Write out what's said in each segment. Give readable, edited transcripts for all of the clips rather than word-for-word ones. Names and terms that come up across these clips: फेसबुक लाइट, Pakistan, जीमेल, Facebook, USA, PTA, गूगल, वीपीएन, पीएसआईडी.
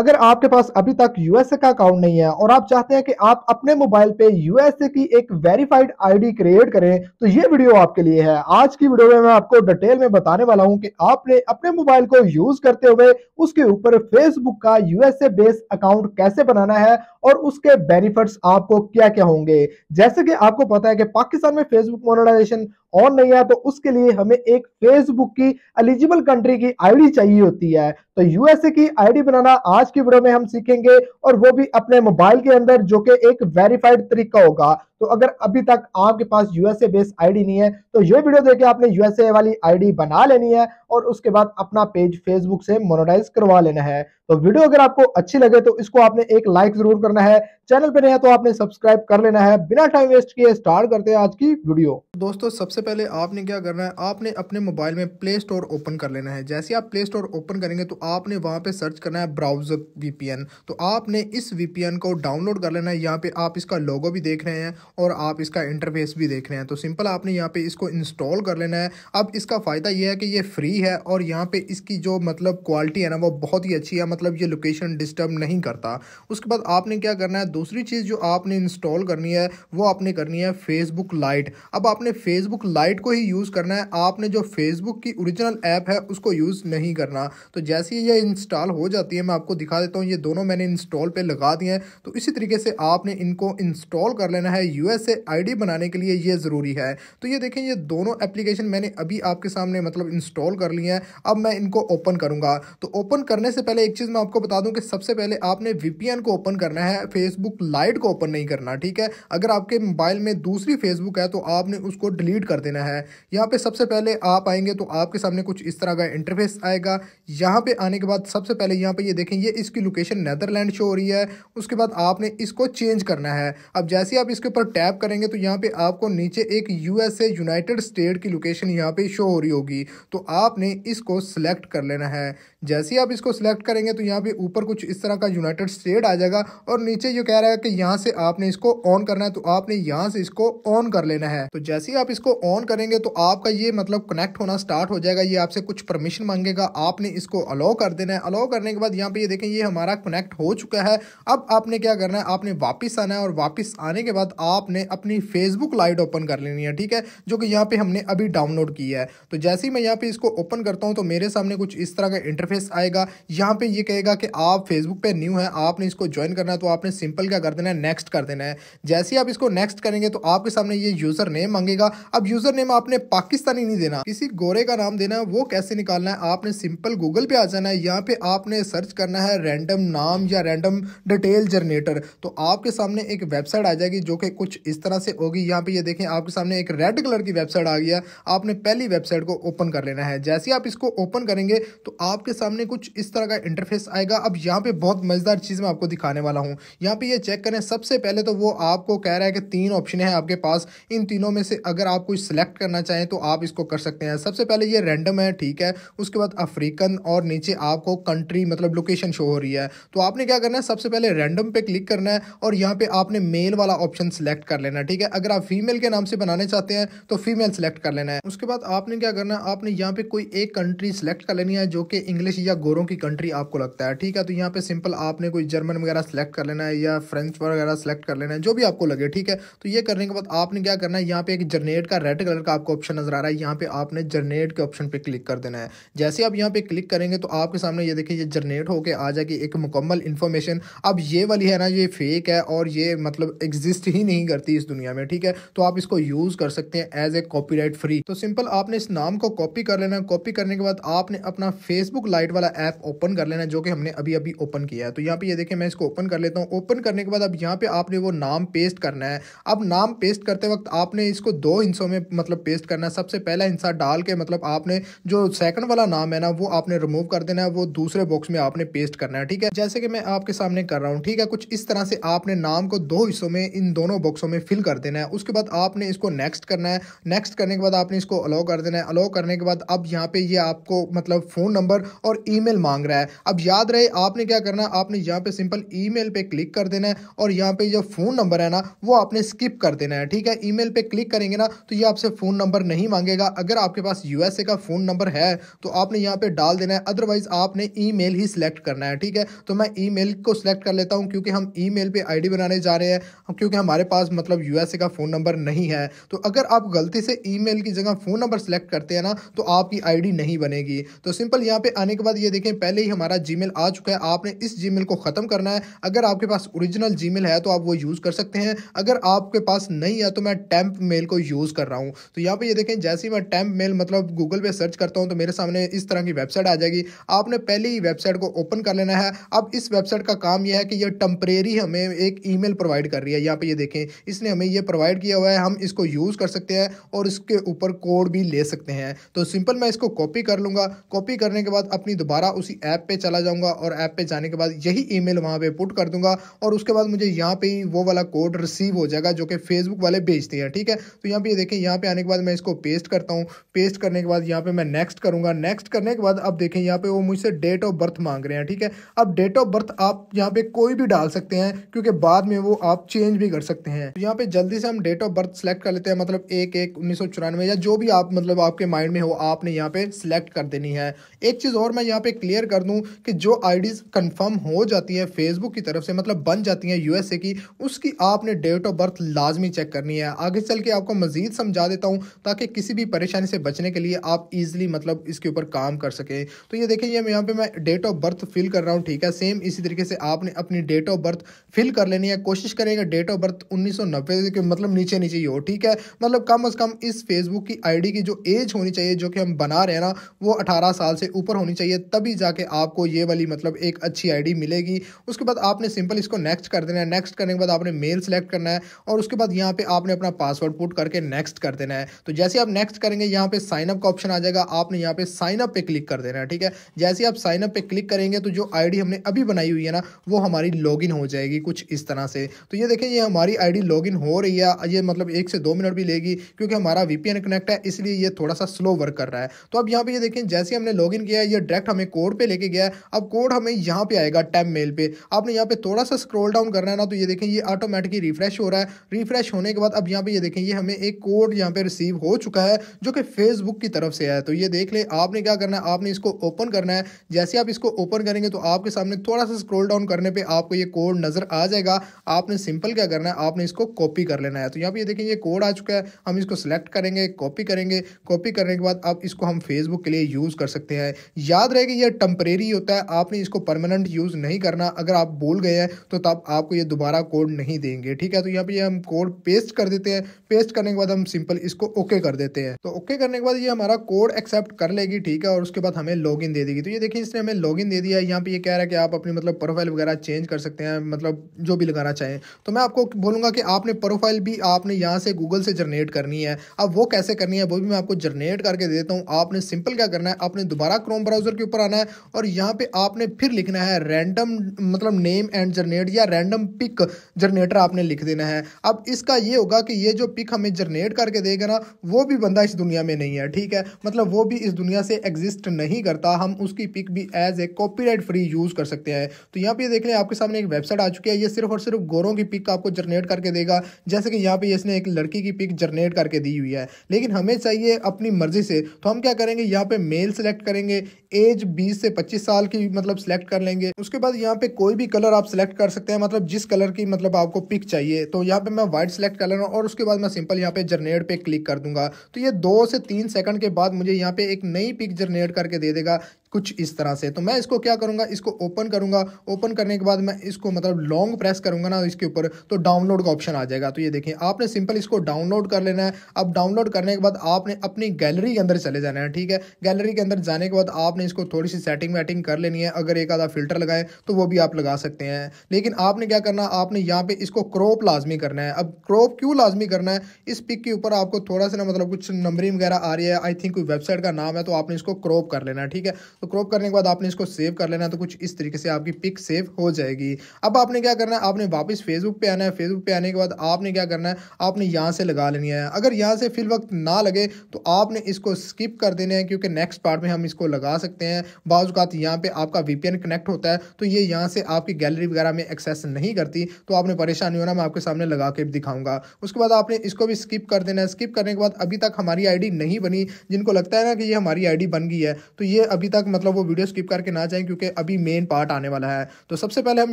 अगर आपके पास अभी तक यूएसए का अकाउंट नहीं है और आप चाहते हैं कि आप अपने मोबाइल पे यूएसए की एक वेरीफाइड आईडी क्रिएट करें तो ये वीडियो आपके लिए है। आज की वीडियो में मैं आपको डिटेल में बताने वाला हूं कि आपने अपने मोबाइल को यूज करते हुए उसके ऊपर फेसबुक का यूएसए बेस्ड अकाउंट कैसे बनाना है और उसके बेनिफिट्स आपको क्या क्या होंगे। जैसे कि आपको पता है कि पाकिस्तान में फेसबुक मोनेटाइजेशन ऑन नहीं है तो उसके लिए हमें एक फेसबुक की एलिजिबल कंट्री की आईडी चाहिए होती है। तो यूएसए की आईडी बनाना आज की वीडियो में हम सीखेंगे और वो भी अपने मोबाइल के अंदर, जो कि एक वेरीफाइड तरीका होगा। तो अगर अभी तक आपके पास यूएसए बेस्ड आईडी नहीं है तो ये वीडियो देख के आपने यूएसए वाली आईडी बना लेनी है और उसके बाद अपना पेज फेसबुक से मोनेटाइज करवा लेना है। तो वीडियो अगर आपको अच्छी लगे तो इसको आपने एक लाइक जरूर करना है, चैनल पे नया तो आपने सब्सक्राइब कर लेना है। बिना टाइम वेस्ट किए स्टार्ट करते हैं आज की वीडियो। दोस्तों, सबसे पहले आपने क्या करना है, आपने अपने मोबाइल में प्ले स्टोर ओपन कर लेना है। जैसे आप प्ले स्टोर ओपन करेंगे तो आपने वहां पे सर्च करना है ब्राउजर वीपीएन। तो आपने इस वीपीएन को डाउनलोड कर लेना है। यहाँ पे आप इसका लोगो भी देख रहे हैं और आप इसका इंटरफेस भी देख रहे हैं। तो सिंपल आपने यहाँ पे इसको इंस्टॉल कर लेना है। अब इसका फ़ायदा यह है कि ये फ्री है और यहाँ पे इसकी जो मतलब क्वालिटी है ना वो बहुत ही अच्छी है, मतलब ये लोकेशन डिस्टर्ब नहीं करता। उसके बाद आपने क्या करना है, दूसरी चीज़ जो आपने इंस्टॉल करनी है वो आपने करनी है फेसबुक लाइट। अब आपने फेसबुक लाइट को ही यूज़ करना है, आपने जो फेसबुक की ओरिजिनल ऐप है उसको यूज़ नहीं करना। तो जैसे ही ये इंस्टॉल हो जाती है, मैं आपको दिखा देता हूँ, ये दोनों मैंने इंस्टॉल पर लगा दिए हैं। तो इसी तरीके से आपने इनको इंस्टॉल कर लेना है। यूएसए आईडी बनाने के लिए ये ज़रूरी है। तो ये देखें, ये दोनों एप्लीकेशन मैंने अभी आपके सामने मतलब इंस्टॉल कर ली हैं। अब मैं इनको ओपन करूंगा। तो ओपन करने से पहले एक चीज़ मैं आपको बता दूं कि सबसे पहले आपने वीपीएन को ओपन करना है, फेसबुक लाइट को ओपन नहीं करना, ठीक है। अगर आपके मोबाइल में दूसरी फेसबुक है तो आपने उसको डिलीट कर देना है। यहाँ पर सबसे पहले आप आएंगे तो आपके सामने कुछ इस तरह का इंटरफेस आएगा। यहाँ पर आने के बाद सबसे पहले यहाँ पर ये देखें, ये इसकी लोकेशन नीदरलैंड शो हो रही है। उसके बाद आपने इसको चेंज करना है। अब जैसे आप इसके पर टैप करेंगे तो यहाँ पे आपको नीचे एक यूएसए यूनाइटेड स्टेट की लोकेशन यहाँ पे शो हो रही होगी। तो आपने इसको सिलेक्ट कर लेना है। जैसे ही आप इसको सिलेक्ट करेंगे तो यहाँ पे ऊपर कुछ इस तरह का यूनाइटेड स्टेट आ जाएगा और नीचे ये कह रहा है कि यहाँ से आपने इसको ऑन करना है। तो आपने यहाँ से इसको ऑन कर लेना है। तो जैसे ही आप इसको ऑन करेंगे तो आपका ये मतलब कनेक्ट होना स्टार्ट हो जाएगा। ये आपसे कुछ परमिशन मांगेगा, आपने इसको अलाउ कर देना है। अलाउ करने के बाद यहाँ पे ये देखें, ये हमारा कनेक्ट हो चुका है। अब आपने क्या करना है, आपने वापस आना है और वापस आने के बाद आपने अपनी फेसबुक लाइट ओपन कर लेनी है, ठीक है, जो कि यहाँ पे हमने अभी डाउनलोड की है। तो जैसे ही मैं यहाँ पे इसको ओपन करता हूँ तो मेरे सामने कुछ इस तरह का इंटरफेस आएगा। यहाँ पे ये कहेगा कि आप फेसबुक पे न्यू हैं, आपने इसको ज्वाइन करना है। तो आपने सिंपल क्या कर देना है, नेक्स्ट कर देना है। जैसे ही आप इसको नेक्स्ट करेंगे तो आपके सामने ये यूजर नेम मांगेगा। अब यूजर नेम आपने पाकिस्तानी नहीं देना, किसी गोरे का नाम देना है। वो कैसे निकालना है, आपने सिंपल गूगल पे आ जाना है। यहाँ पे आपने सर्च करना है रैंडम नाम या रैंडम डिटेल जनरेटर। तो आपके सामने एक वेबसाइट आ जाएगी जो कि कुछ इस तरह से होगी। यहाँ पे ये देखें, आपके सामने एक रेड कलर की वेबसाइट आ गया। आपने पहली वेबसाइट को ओपन कर लेना है। जैसे ही आप इसको ओपन करेंगे तो आपके सामने कुछ इस तरह का इंटरफेस आएगा। अब यहाँ पे बहुत मजेदार चीज मैं आपको दिखाने वाला हूँ। यहाँ पे ये चेक करें, सबसे पहले तो वो आपको कह रहा है कि तीन ऑप्शन है आपके पास। इन तीनों में से अगर आप कुछ सिलेक्ट करना चाहें तो आप इसको कर सकते हैं। सबसे पहले ये रैंडम है, ठीक है। उसके बाद अफ्रीकन और नीचे आपको कंट्री मतलब लोकेशन शो हो रही है। तो आपने क्या करना है, सबसे पहले रैंडम पे क्लिक करना है और यहाँ पे आपने मेल वाला ऑप्शन सिलेक्ट कर लेना, ठीक है। अगर आप फीमेल के नाम से बनाने चाहते हैं तो फीमेल सिलेक्ट कर लेना है। उसके बाद आपने क्या करना है, आपने यहाँ पे कोई एक कंट्री सिलेक्ट कर लेनी है जो कि इंग्लिश या गोरों की कंट्री आपको लगता है, ठीक है। तो यहाँ पे सिंपल आपने कोई जर्मन वगैरह सिलेक्ट कर लेना है या फ्रेंच वगैरह सिलेक्ट कर लेना है, जो भी आपको लगे, ठीक है। तो ये करने के बाद आपने क्या करना है, यहाँ पे एक जनरेट का रेड कलर का आपको ऑप्शन नजर आ रहा है। यहाँ पे आपने जनरेट के ऑप्शन पे क्लिक कर देना है। जैसे आप यहाँ पे क्लिक करेंगे तो आपके सामने ये देखिए, ये जनरेट होकर आ जाएगी एक मुकम्मल इन्फॉर्मेशन। अब ये वाली है ना, ये फेक है और ये मतलब एग्जिस्ट ही नहीं करती इस दुनिया में, ठीक है। तो आप इसको यूज कर सकते हैं एज ए कॉपीराइट फ्री। तो सिंपल आपने इस नाम को कॉपी कर लेना है। कॉपी करने के बाद आपने अपना फेसबुक लाइट वाला ऐप ओपन कर लेना है जो कि हमने अभी अभी ओपन किया है। तो यहाँ पे ये देखिए, मैं इसको ओपन कर लेता हूँ। ओपन करने के बाद अब यहाँ पे आपने वो नाम पेस्ट करना है। अब नाम पेस्ट करते वक्त आपने इसको दो हिस्सों में मतलब पेस्ट करना है। सबसे पहला हिस्सा डाल के मतलब आपने जो सेकंड वाला नाम है ना वो आपने रिमूव कर देना है, वो दूसरे बॉक्स में आपने पेस्ट करना है, ठीक है, जैसे कि मैं आपके सामने कर रहा हूँ, ठीक है। कुछ इस तरह से आपने नाम को दो हिस्सों में इन दोनों बॉक्स बॉक्सों में फिल कर देना है। उसके बाद आपने इसको नेक्स्ट करना है, नेक्स्ट करने के बाद आपने इसको अलाउ कर देना है। अलाउ करने के बाद अब यहाँ पे ये आपको मतलब फ़ोन नंबर और ईमेल मांग रहा है। अब याद रहे आपने क्या करना है, आपने यहाँ पे सिंपल ईमेल पे क्लिक कर देना है और यहाँ पे जो फ़ोन नंबर है ना वो आपने स्किप कर देना है। ठीक है, ईमेल पे क्लिक करेंगे ना तो ये आपसे फ़ोन नंबर नहीं मांगेगा। अगर आपके पास USA का फ़ोन नंबर है तो आपने यहाँ पे डाल देना है, अदरवाइज़ आपने ईमेल ही सिलेक्ट करना है। ठीक है, तो मैं ईमेल को सिलेक्ट कर लेता हूँ क्योंकि हम ईमेल पे आईडी बनाने जा रहे हैं, क्योंकि हमारे पास मतलब USA का फ़ोन नंबर नहीं है। तो अगर आप गलती से ईमेल की जगह फ़ोन नंबर सेलेक्ट करते हैं ना तो आपकी आईडी नहीं बनेगी। तो सिंपल यहाँ पे आने के बाद ये देखें पहले ही हमारा जीमेल आ चुका है। आपने इस जीमेल को ख़त्म करना है। अगर आपके पास ओरिजिनल जीमेल है तो आप वो यूज़ कर सकते हैं, अगर आपके पास नहीं है तो मैं टेम्प मेल को यूज़ कर रहा हूँ। तो यहाँ पर ये देखें जैसे ही मैं टेम्प मेल मतलब गूगल पर सर्च करता हूँ तो मेरे सामने इस तरह की वेबसाइट आ जाएगी। आपने पहले ही वेबसाइट को ओपन कर लेना है। अब इस वेबसाइट का काम यह है कि यह टेम्परेरी हमें एक ईमेल प्रोवाइड कर रही है। यहाँ पे ये देखें इसने हमें ये प्रोवाइड किया हुआ है, हम इसको यूज़ कर सकते हैं और इसके ऊपर कोड भी ले सकते हैं। तो सिंपल मैं इसको कॉपी कर लूँगा। कॉपी करने के बाद अपनी दोबारा उसी ऐप पे चला जाऊँगा और ऐप पे जाने के बाद यही ईमेल वहाँ पे पुट कर दूँगा और उसके बाद मुझे यहाँ पे ही वो वाला कोड रिसीव हो जाएगा जो कि फेसबुक वाले भेजते हैं। ठीक है, तो यहाँ पर ये देखें यहाँ पर आने के बाद मैं इसको पेस्ट करता हूँ। पेस्ट करने के बाद यहाँ पर मैं नेक्स्ट करूँगा। नेक्स्ट करने के बाद अब देखें यहाँ पर वो मुझसे डेट ऑफ बर्थ मांग रहे हैं। ठीक है, अब डेट ऑफ बर्थ आप यहाँ पर कोई भी डाल सकते हैं क्योंकि बाद में वो आप चेंज भी कर सकते हैं। तो यहाँ पे जल्दी से हम डेट ऑफ बर्थ सेलेक्ट कर लेते हैं, मतलब 1/1/1994 या जो भी आप मतलब आपके माइंड में हो आपने यहाँ पे सिलेक्ट कर देनी है। एक चीज़ और मैं यहाँ पे क्लियर कर दूँ कि जो आईडीज़ कंफर्म हो जाती हैं फेसबुक की तरफ से मतलब बन जाती हैं USA की, उसकी आपने डेट ऑफ बर्थ लाजमी चेक करनी है। आगे चल के आपको मजीद समझा देता हूँ ताकि किसी भी परेशानी से बचने के लिए आप ईजिली मतलब इसके ऊपर काम कर सकें। तो ये देखिए यहाँ पर मैं डेट ऑफ बर्थ फिल कर रहा हूँ। ठीक है, सेम इसी तरीके से आपने अपनी डेट ऑफ बर्थ फिल कर लेनी है। कोशिश करेंगे डेट ऑफ बर्थ 1990 के मतलब नीचे ही हो। ठीक है, मतलब कम से कम इस फेसबुक की आईडी की जो एज होनी चाहिए जो कि हम बना रहे हैं ना वो 18 साल से ऊपर होनी चाहिए, तभी जाके आपको ये वाली मतलब एक अच्छी आईडी मिलेगी। उसके बाद आपने सिंपल इसको नेक्स्ट कर देना है। नेक्स्ट करने के बाद आपने मेल सेलेक्ट करना है और उसके बाद यहाँ पे आपने अपना पासवर्ड पुट करके नेक्स्ट कर देना है। तो जैसे आप नेक्स्ट करेंगे यहाँ पे साइनअप का ऑप्शन आ जाएगा, आपने यहाँ पे साइनअप पे क्लिक कर देना है। ठीक है, जैसे आप साइनअप पे क्लिक करेंगे तो जो आईडी हमने अभी बनाई हुई है ना वो हमारी लॉग इन हो जाएगी कुछ इस तरह से। तो ये देखिए ये हमारी आईडी लॉगिन हो रही है, ये मतलब 1 से 2 मिनट भी लेगी क्योंकि हमारा VPN कनेक्ट है इसलिए ये थोड़ा सा स्लो वर्क कर रहा है। तो अब यहाँ पे ये देखें जैसे हमने लॉगिन किया ये डायरेक्ट हमें कोड पे लेके गया है। अब कोड हमें यहाँ पे आएगा टैब मेल पे, आपने यहाँ पे थोड़ा सा स्क्रॉल डाउन करना है ना तो ये देखें ये ऑटोमेटिकली रिफ्रेश हो रहा है। रिफ्रेश होने के बाद अब यहाँ पे ये देखें ये हमें एक कोड यहाँ पे रिसीव हो चुका है जो कि फेसबुक की तरफ से है। तो ये देख ले आपने क्या करना है, आपने इसको ओपन करना है। जैसे आप इसको ओपन करेंगे तो आपके सामने थोड़ा सा स्क्रॉल डाउन करने पर आपको ये कोड नजर आ जाएगा। आपने सिंपल क्या करना है, आपने इसको कॉपी कर लेना है। तो यहाँ पे ये देखें ये कोड आ चुका है, हम इसको सिलेक्ट करेंगे, कॉपी करेंगे। कॉपी करने के बाद अब इसको हम फेसबुक के लिए यूज़ कर सकते हैं। याद रहे कि ये टेम्परेरी होता है, आपने इसको परमानेंट यूज़ नहीं करना। अगर आप भूल गए हैं तो तब आपको ये दोबारा कोड नहीं देंगे। ठीक है, तो यहाँ पे ये हम कोड पेस्ट कर देते हैं। पेस्ट करने के बाद हम सिंपल इसको ओके कर देते हैं। तो ओके करने के बाद ये हमारा कोड एक्सेप्ट कर लेगी। ठीक है, और उसके बाद हमें लॉगिन दे देगी। तो ये देखिए इसने हमें लॉगिन दे दिया। यहाँ पे ये कह रहा है कि आप अपनी मतलब प्रोफाइल वगैरह चेंज कर सकते हैं, मतलब जो भी लगाना चाहें। तो मैं आपको बोलूँगा कि आपने प्रोफाइल भी आपने यहाँ से गूगल से जनरेट करनी है। अब वो कैसे करनी है वो भी मैं आपको जनरेट करके दे देता हूँ। आपने सिंपल क्या करना है, आपने दोबारा क्रोम ब्राउज़र के ऊपर आना है और यहाँ पे आपने फिर लिखना है रैंडम मतलब नेम एंड जनरेट या रैंडम पिक जनरेटर आपने लिख देना है। अब इसका ये होगा कि ये जो पिक हमें जनरेट करके देगा ना वो भी बंदा इस दुनिया में नहीं है। ठीक है, मतलब वो भी इस दुनिया से एग्जिस्ट नहीं करता, हम उसकी पिक भी as a copyright free use कर सकते हैं। तो यहाँ पर देख लें आपके सामने एक वेबसाइट आ चुकी है, ये सिर्फ और सिर्फ गोरों की पिक आपको जनरेट करके देगा। जैसे कि यहाँ पे इसने एक लड़की की पिक जनरेट करके दी हुई है, लेकिन हमें चाहिए अपनी मर्जी से। तो हम क्या करेंगे, यहाँ पे मेल सेलेक्ट करेंगे, एज 20 से 25 साल की मतलब सेलेक्ट कर लेंगे। उसके बाद यहाँ पे कोई भी कलर आप सेलेक्ट कर सकते हैं, मतलब जिस कलर की मतलब आपको पिक चाहिए। तो यहाँ पे मैं व्हाइट सेलेक्ट कर ले रहा हूँ और उसके बाद मैं सिंपल यहाँ पे जनरेट पे क्लिक कर दूंगा। तो ये 2 से 3 सेकंड के बाद मुझे यहाँ पे एक नई पिक जनरेट करके दे देगा कुछ इस तरह से। तो मैं इसको क्या करूँगा, इसको ओपन करूँगा। ओपन करने के बाद मैं इसको मतलब लॉन्ग प्रेस करूँगा ना इसके ऊपर तो डाउनलोड का ऑप्शन आ जाएगा। तो ये देखें आपने सिंपल इसको डाउनलोड कर लेना है। अब डाउनलोड करने के बाद आपने अपनी गैलरी के अंदर चले जाना है। ठीक है, गैलरी के अंदर जाने के बाद आपने इसको थोड़ी सी सेटिंग वेटिंग कर लेनी है। अगर एक आधा फिल्टर लगाएं तो वो भी आप लगा सकते हैं, लेकिन आपने क्या करना, आपने यहाँ पे इसको क्रॉप लाजमी करना है। अब क्रॉप क्यों लाजमी करना है, इस पिक के ऊपर आपको थोड़ा सा ना मतलब कुछ नंबरिंग वगैरह आ रही है, आई थिंक कोई वेबसाइट का नाम है, तो आपने इसको क्रॉप कर लेना है। ठीक है, तो क्रॉप करने के बाद आपने इसको सेव कर लेना। तो कुछ इस तरीके से आपकी पिक सेव हो जाएगी। अब आपने क्या करना है, आपने वापस फेसबुक पे आना है। फेसबुक पे आने के बाद आपने क्या करना है, आपने यहाँ से लगा लेनी है। अगर यहाँ से फिल वक्त ना लगे तो आपने इसको स्किप कर देना है, क्योंकि नेक्स्ट पार्ट में हम इसको लगा सकते हैं। बाज़ औक़ात यहाँ पे आपका VPN कनेक्ट होता है तो ये यहाँ से आपकी गैलरी वगैरह में एक्सेस नहीं करती, तो आपने परेशान नहीं होना, मैं आपके सामने लगा के दिखाऊंगा। उसके बाद आपने इसको भी स्किप कर देना है। स्किप करने के बाद अभी तक हमारी ID नहीं बनी, जिनको लगता है ना कि ये हमारी ID बन गई है, तो ये अभी तक मतलब वो वीडियो स्किप करके ना जाएं, क्योंकि अभी मेन पार्ट आने वाला है। तो सबसे पहले हम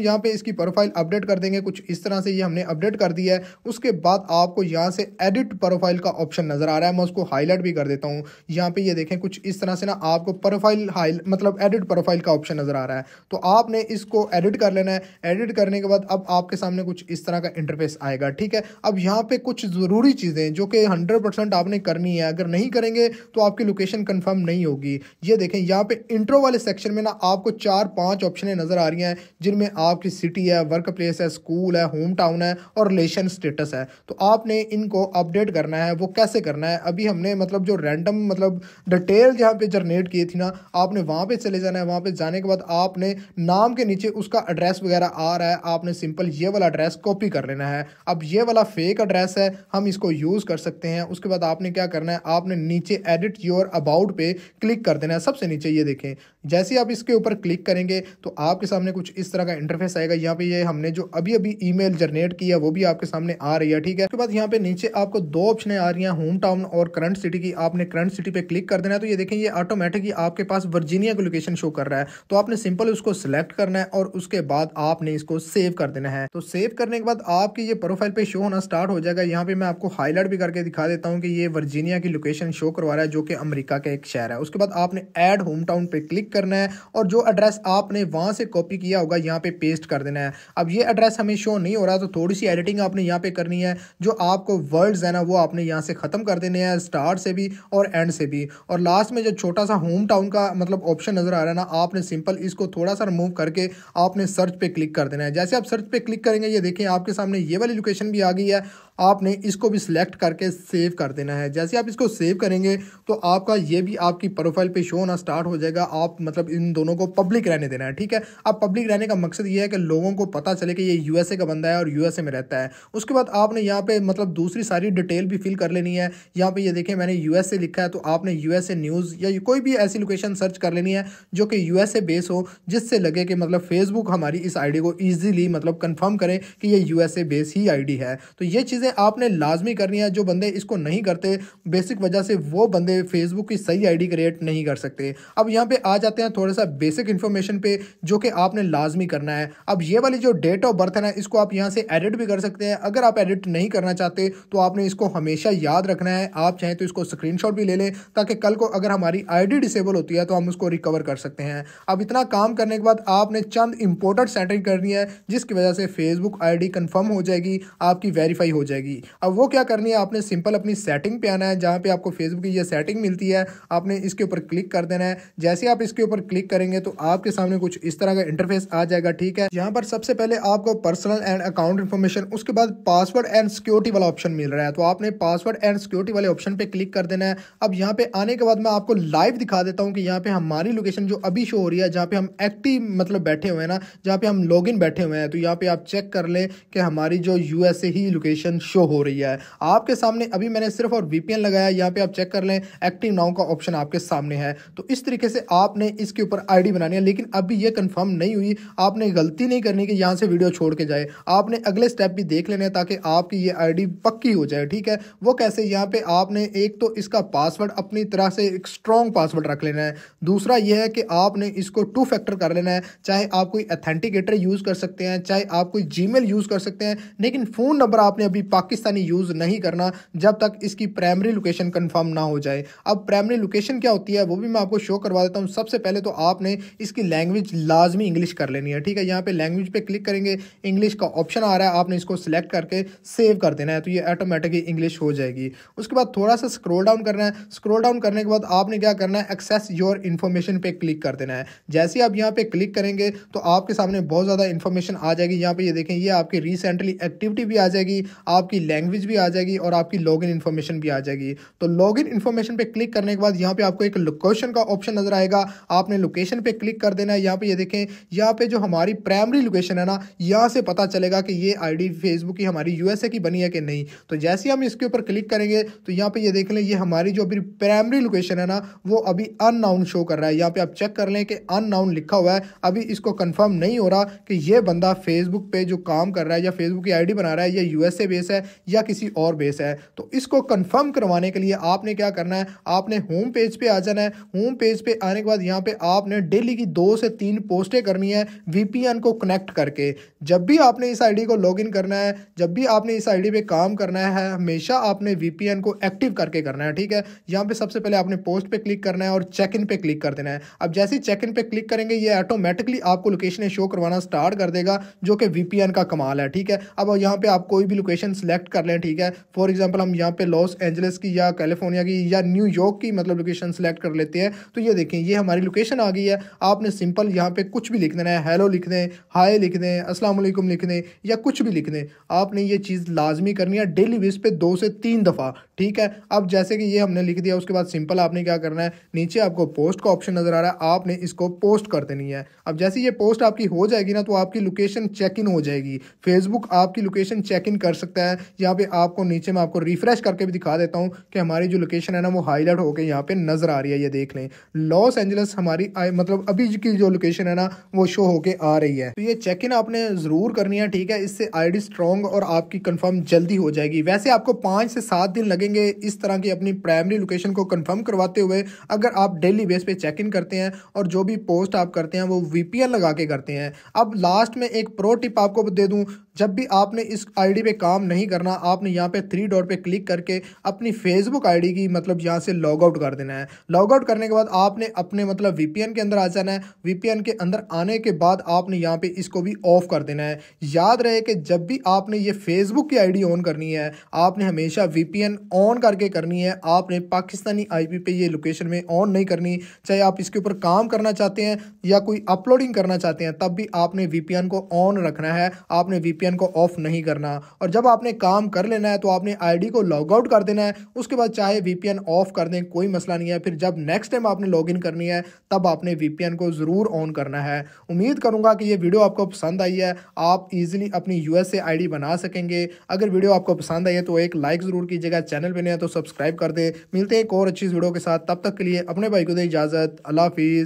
यहाँ पे इसकी प्रोफाइल अपडेट कर देंगे। कुछ इस तरह से ये हमने अपडेट कर दी है। उसके बाद आपको यहाँ से एडिट प्रोफाइल का ऑप्शन नजर आ रहा है, मैं उसको हाईलाइट भी कर देता हूँ। यहाँ पे ये देखें, कुछ इस तरह से ना आपको प्रोफाइल मतलब एडिट प्रोफाइल का ऑप्शन नजर आ रहा है। तो आपने इसको एडिट कर लेना है। एडिट करने के बाद अब आपके सामने कुछ इस तरह का इंटरफेस आएगा, ठीक है। अब यहाँ पे कुछ ज़रूरी चीज़ें जो कि 100% आपने करनी है, अगर नहीं करेंगे तो आपकी लोकेशन कंफर्म नहीं होगी। ये देखें यहाँ पे इंट्रो वाले सेक्शन में ना आपको 4-5 ऑप्शनें नज़र आ रही हैं, जिनमें आपकी सिटी है, वर्क प्लेस है, स्कूल है, होम टाउन है और रिलेशन स्टेटस है। तो आपने इनको अपडेट करना है। वो कैसे करना है, अभी हमने मतलब जो रैंडम मतलब डिटेल जहाँ पे जनरेट की थी ना, आपने वहाँ पे चले जाना है। वहाँ पे जाने के बाद आपने नाम के नीचे उसका एड्रेस वगैरह आ रहा है, आपने सिंपल ये वाला एड्रेस कॉपी कर लेना है। अब ये वाला फेक एड्रेस है, हम इसको यूज़ कर सकते हैं। उसके बाद आपने क्या करना है, आपने नीचे एडिट योर अबाउट पे क्लिक कर देना है, सबसे नीचे। ये देखें, जैसे ही आप इसके ऊपर क्लिक करेंगे तो आपके सामने कुछ इस तरह का इंटरफेस आएगा। यहाँ पे ये हमने जो अभी अभी ईमेल जनरेट किया वो भी आपके सामने आ रही है, ठीक है। उसके बाद यहाँ पे नीचे आपको 2 ऑप्शनें आ रही हैं, होम टाउन और करंट सिटी की। आपने करंट सिटी पे क्लिक कर देना है। तो ये देखें, ये ऑटोमेटिकली आपके पास वर्जीनिया की लोकेशन शो कर रहा है। तो आपने सिंपल उसको सिलेक्ट करना है और उसके बाद आपने इसको सेव कर देना है। तो सेव करने के बाद आपकी ये प्रोफाइल पे शो होना स्टार्ट हो जाएगा। यहाँ पे मैं आपको हाईलाइट भी करके दिखा देता हूँ कि ये वर्जीनिया की लोकेशन शो करवा रहा है, जो कि अमेरिका का एक शहर है। उसके बाद आपने ऐड होम टाउन पे क्लिक करना है और जो एड्रेस आपने वहाँ से कॉपी किया होगा यहाँ पे पेस्ट कर देना है। अब ये एड्रेस हमें शो नहीं हो रहा, तो थोड़ी सी एडिटिंग आपने यहाँ पे करनी है। जो आपको वर्ड्स है ना, वो आपने यहाँ से ख़त्म कर देने हैं, स्टार्ट से भी और एंड से भी। और लास्ट में जो छोटा सा होम टाउन का मतलब ऑप्शन नज़र आ रहा है ना, आपने सिंपल इसको थोड़ा सा रिमूव करके आपने सर्च पे क्लिक कर देना है। जैसे आप सर्च पे क्लिक करेंगे, ये देखिए आपके सामने ये वाली लोकेशन भी आ गई है। आपने इसको भी सिलेक्ट करके सेव कर देना है। जैसे आप इसको सेव करेंगे तो आपका ये भी आपकी प्रोफाइल पे शो होना स्टार्ट हो जाएगा। आप मतलब इन दोनों को पब्लिक रहने देना है, ठीक है। अब पब्लिक रहने का मकसद ये है कि लोगों को पता चले कि ये USA का बंदा है और USA में रहता है। उसके बाद आपने यहाँ पे मतलब दूसरी सारी डिटेल भी फिल कर लेनी है। यहाँ पे ये देखें, मैंने USA लिखा है, तो आपने USA न्यूज़ या कोई भी ऐसी लोकेशन सर्च कर लेनी है जो कि USA बेस हो, जिससे लगे कि मतलब फेसबुक हमारी इस ID को ईजिली मतलब कन्फर्म करें कि ये USA बेस ही ID है। तो ये चीज़ें आपने लाजमी करनी है। जो बंदे इसको नहीं करते बेसिक वजह से, वो बंदे फेसबुक की सही आईडी क्रिएट नहीं कर सकते। अब यहाँ पे आ जाते हैं थोड़ा सा बेसिक इन्फॉर्मेशन पे, जो कि आपने लाजमी करना है। अब ये वाली जो डेट ऑफ बर्थ है ना, इसको आप यहाँ से एडिट भी कर सकते हैं। अगर आप एडिट नहीं करना चाहते तो आपने इसको हमेशा याद रखना है। आप चाहें तो इसको स्क्रीनशॉट भी ले लें, ताकि कल को अगर हमारी आईडी डिसेबल होती है तो हम उसको रिकवर कर सकते हैं। अब इतना काम करने के बाद आपने चंद इंपॉर्टेंट सेटिंग करनी है, जिसकी वजह से फेसबुक आईडी कंफर्म हो जाएगी, आपकी वेरीफाई हो जाएगी। अब वो क्या करनी है, आपने सिंपल अपनी सेटिंग पे आना है, जहां पे आपको फेसबुक की ये सेटिंग मिलती है। आपने इसके ऊपर क्लिक कर देना है। जैसे आप इसके ऊपर क्लिक करेंगे तो आपके सामने कुछ इस तरह का इंटरफेस आ जाएगा, ठीक है। यहां पर सबसे पहले आपको पर्सनल एंड अकाउंट इन्फॉर्मेशन, उसके बाद पासवर्ड एंड सिक्योरिटी वाला ऑप्शन मिल रहा है। तो आपने पासवर्ड एंड सिक्योरिटी वाले ऑप्शन पे क्लिक कर देना है। अब यहाँ पे आने के बाद मैं आपको लाइव दिखा देता हूँ कि यहाँ पे हमारी लोकेशन जो अभी शो हो रही है, जहाँ पे हम एक्टिव मतलब बैठे हुए हैं ना, जहाँ पे हम लॉग इन बैठे हुए हैं, तो यहाँ पे आप चेक कर लें कि हमारी जो USA ही लोकेशन शो हो रही है। आपके सामने अभी मैंने सिर्फ और VPN लगाया। यहाँ पे आप चेक कर लें, एक्टिव नाउ का ऑप्शन आपके सामने है। तो इस तरीके से आपने इसके ऊपर आईडी बनानी है। लेकिन अभी ये कंफर्म नहीं हुई, आपने गलती नहीं करनी कि यहाँ से वीडियो छोड़ के जाए। आपने अगले स्टेप भी देख लेने, ताकि आपकी ये आईडी पक्की हो जाए, ठीक है। वो कैसे, यहाँ पे आपने एक तो इसका पासवर्ड अपनी तरह से एक स्ट्रॉन्ग पासवर्ड रख लेना है। दूसरा यह है कि आपने इसको 2 फैक्टर कर लेना है। चाहे आप कोई ऑथेंटिकेटर यूज़ कर सकते हैं, चाहे आप कोई Gmail यूज़ कर सकते हैं, लेकिन फ़ोन नंबर आपने अभी पाकिस्तानी यूज़ नहीं करना, जब तक इसकी प्राइमरी लोकेशन कंफर्म ना हो जाए। अब प्राइमरी लोकेशन क्या होती है वो भी मैं आपको शो करवा देता हूँ। सबसे पहले तो आपने इसकी लैंग्वेज लाजमी इंग्लिश कर लेनी है, ठीक है। यहाँ पे लैंग्वेज पे क्लिक करेंगे, इंग्लिश का ऑप्शन आ रहा है, आपने इसको सिलेक्ट करके सेव कर देना है। तो ये ऑटोमेटिकली इंग्लिश हो जाएगी। उसके बाद थोड़ा सा स्क्रोल डाउन करना है। स्क्रोल डाउन करने के बाद आपने क्या करना है, एक्सेस योर इन्फॉर्मेशन पे क्लिक कर देना है। जैसे आप यहाँ पे क्लिक करेंगे तो आपके सामने बहुत ज़्यादा इन्फॉर्मेशन आ जाएगी। यहाँ पे ये देखें, ये आपकी रिसेंटली एक्टिविटी भी आ जाएगी। आपकी लैंग्वेज भी आ जाएगी और आपकी लॉगिन इन्फॉर्मेशन भी आ जाएगी। तो लॉगिन इन्फॉर्मेशन पे क्लिक करने के बाद यहाँ पे आपको एक लोकेशन का ऑप्शन नजर आएगा, आपने लोकेशन पे क्लिक कर देना है। यहाँ पे ये देखें, यहाँ पे जो हमारी प्राइमरी लोकेशन है ना, यहाँ से पता चलेगा कि ये आईडी फेसबुक की हमारी यूएसए की बनी है कि नहीं। तो जैसे ही हम इसके ऊपर क्लिक करेंगे तो यहाँ पे ये देख लें, ये हमारी जो अभी प्राइमरी लोकेशन है ना वो अभी अननाउन शो कर रहा है। यहाँ पे आप चेक कर लें कि अननाउन लिखा हुआ है, अभी इसको कंफर्म नहीं हो रहा कि ये बंदा फेसबुक पे जो काम कर रहा है या फेसबुक की आईडी बना रहा है या यूएसए बेस है या किसी और बेस है। तो इसको कंफर्म करवाने के लिए आपने क्या करना है, आपने होम पेज पे आ जाना है। होम पेज पे आने के बाद यहाँ पे आपने डेली की 2 से 3 पोस्टें करनी है वीपीएन को कनेक्ट करके। जब भी आपने इस आईडी को लॉगिन करना है, जब भी आपने इस आईडी पे काम करना है, हमेशा आपने वीपीएन को एक्टिव करके करना है, ठीक है। यहाँ पे सबसे पहले आपने पोस्ट पे क्लिक करना है और चेक इन पे क्लिक कर देना है। अब जैसे ही चेक इन पे क्लिक करेंगे ये ऑटोमेटिकली आपको लोकेशन शो करवाना स्टार्ट कर देगा, जो कि वीपीएन का कमाल है, ठीक है। अब यहाँ पे आप कोई भी लोकेशन सेलेक्ट कर लें, ठीक है। फॉर एग्जाम्पल हम यहाँ पे लॉस एंजल्स की या कैलिफोर्निया की या न्यूयॉर्क की मतलब लोकेशन सेलेक्ट कर लेते हैं। तो ये देखें, ये हमारी लोकेशन आ गई है। आपने सिंपल यहाँ पे कुछ भी लिख देना है, हेलो लिख दें, हाय लिख दें, अस्सलाम वालेकुम लिख दें या कुछ भी लिख दें। आपने ये चीज़ लाजमी करनी है डेली बेस पे 2 से 3 दफ़ा, ठीक है। अब जैसे कि ये हमने लिख दिया, उसके बाद सिंपल आपने क्या करना है, नीचे आपको पोस्ट का ऑप्शन नज़र आ रहा है, आपने इसको पोस्ट कर देनी है। अब जैसे ये पोस्ट आपकी हो जाएगी ना तो आपकी लोकेशन चेक इन हो जाएगी, फेसबुक आपकी लोकेशन चेक इन कर सकता है। यहाँ पे आपको नीचे में आपको रिफ्रेश करके भी दिखा देता हूँ कि हमारी जो लोकेशन है ना वो हाईलाइट होकर यहाँ पे नज़र आ रही है। ये देख लें, लॉस एंजल्स हमारी मतलब अभी की जो लोकेशन है ना वो शो होकर आ रही है। तो ये चेक इन आपने ज़रूर करनी है, ठीक है। इससे आईडी स्ट्रॉन्ग और आपकी कंफर्म जल्दी हो जाएगी। वैसे आपको 5 से 7 दिन लगेंगे इस तरह की अपनी प्राइमरी लोकेशन को कंफर्म करवाते हुए, अगर आप डेली बेस पे चेक इन करते हैं और जो भी पोस्ट आप करते हैं वो वीपीएन लगा के करते हैं। अब लास्ट में एक प्रो टिप आपको दे दूं, जब भी आपने इस आईडी पे काम नहीं करना, आपने यहाँ पे 3 डॉट पे क्लिक करके अपनी फेसबुक आईडी की मतलब यहाँ से लॉग आउट कर देना है। लॉग आउट करने के बाद आपने अपने मतलब वीपीएन के अंदर आ जाना है। वीपीएन के अंदर आने के बाद आपने यहाँ पे इसको भी ऑफ कर देना है। याद रहे कि जब भी आपने ये फेसबुक की आईडी ऑन करनी है आपने हमेशा वीपीएन ऑन करके करनी है। आपने पाकिस्तानी आईपी पे ये लोकेशन में ऑन नहीं करनी। चाहे आप इसके ऊपर काम करना चाहते हैं या कोई अपलोडिंग करना चाहते हैं तब भी आपने वीपीएन को ऑन रखना है, आपने वीपीएन को ऑफ नहीं करना। और जब आपने काम कर लेना है तो आपने आईडी को लॉग आउट कर देना है। उसके बाद चाहे वीपीएन ऑफ कर दें कोई मसला नहीं है। फिर जब नेक्स्ट टाइम आपने लॉगिन करनी है तब आपने वीपीएन को ज़रूर ऑन करना है। उम्मीद करूंगा कि ये वीडियो आपको पसंद आई है, आप इजीली अपनी यूएसए आईडी बना सकेंगे। अगर वीडियो आपको पसंद आई है तो एक लाइक ज़रूर कीजिएगा, चैनल पर नए हैं तो सब्सक्राइब कर दें। मिलते हैं एक और अच्छी वीडियो के साथ, तब तक के लिए अपने भाई को दें इजाज़त। अल्लाह हाफिज़।